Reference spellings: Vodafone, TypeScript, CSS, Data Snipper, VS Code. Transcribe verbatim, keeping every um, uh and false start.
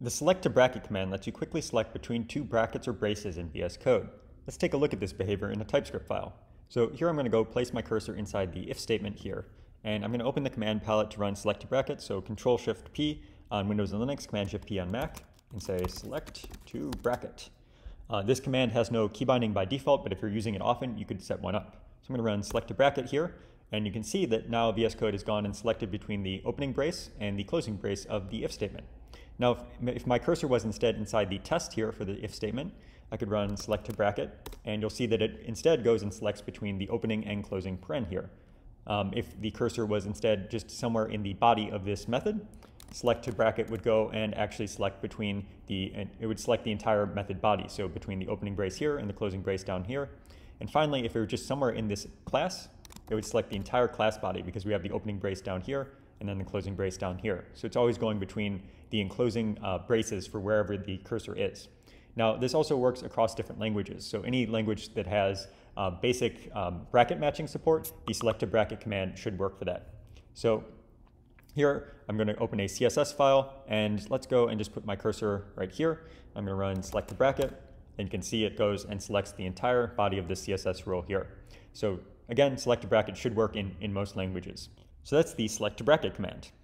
The select to bracket command lets you quickly select between two brackets or braces in V S Code. Let's take a look at this behavior in a TypeScript file. So here I'm going to go place my cursor inside the if statement here, and I'm going to open the command palette to run select to bracket, so control shift P on Windows and Linux, command shift P on Mac, and say select to bracket. Uh, this command has no key binding by default, but if you're using it often, you could set one up. So I'm going to run select to bracket here, and you can see that now V S Code has gone and selected between the opening brace and the closing brace of the if statement. Now, if, if my cursor was instead inside the test here for the if statement, I could run select to bracket, and you'll see that it instead goes and selects between the opening and closing paren here. Um, if the cursor was instead just somewhere in the body of this method, select to bracket would go and actually select between the, and it would select the entire method body, so between the opening brace here and the closing brace down here. And finally, if it were just somewhere in this class, it would select the entire class body because we have the opening brace down here and then the closing brace down here. So it's always going between the enclosing uh, braces for wherever the cursor is. Now, this also works across different languages. So any language that has uh, basic um, bracket matching support, the select to bracket command should work for that. So here, I'm going to open a C S S file, and let's go and just put my cursor right here. I'm going to run select to bracket, and you can see it goes and selects the entire body of the C S S rule here. So again, select to bracket should work in, in most languages. So that's the select to bracket command.